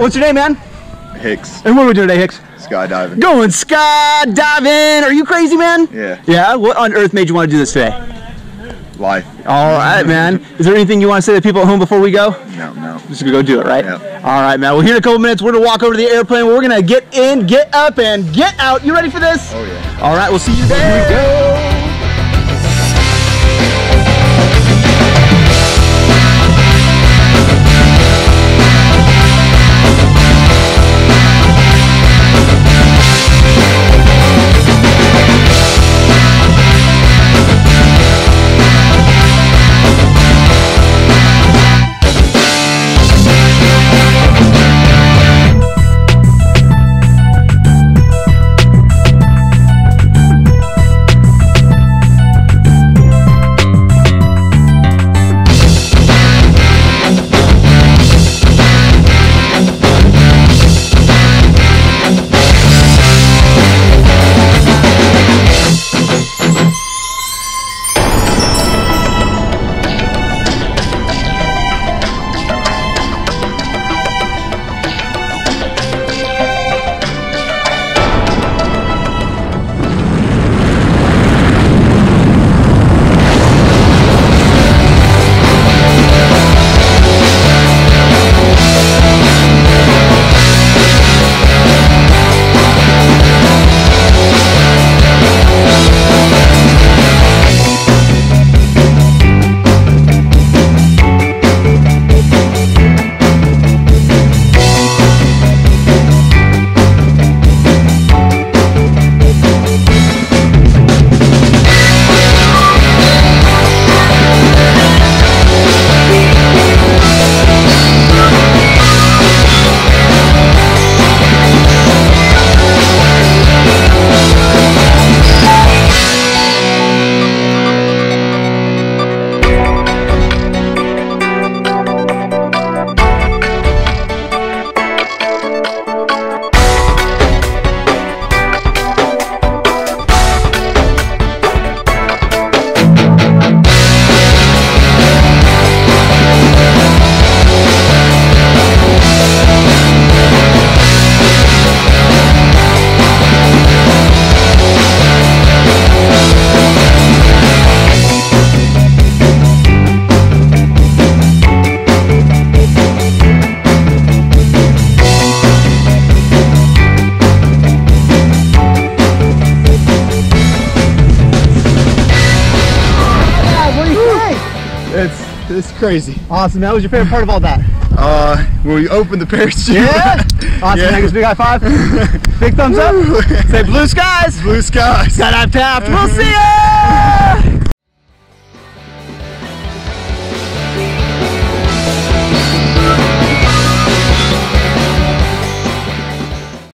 What's your name, man? Hicks. And what are we doing today, Hicks? Skydiving. Going skydiving! Are you crazy, man? Yeah. Yeah? What on earth made you want to do this today? Life. All right, man. Is there anything you want to say to people at home before we go? No, no. Just gonna go do it, right? Yep. All right, man. Well, here in a couple minutes, we're gonna walk over to the airplane. We're gonna get in, get up, and get out. You ready for this? Oh yeah. All right. We'll see you there. Here we go. It's crazy. Awesome. That was your favorite part of all that? When you opened the parachute. Yeah. Awesome. Yeah. Can I give us a big high five? Big thumbs up. Say blue skies. Blue skies. That I've tapped. We'll see ya.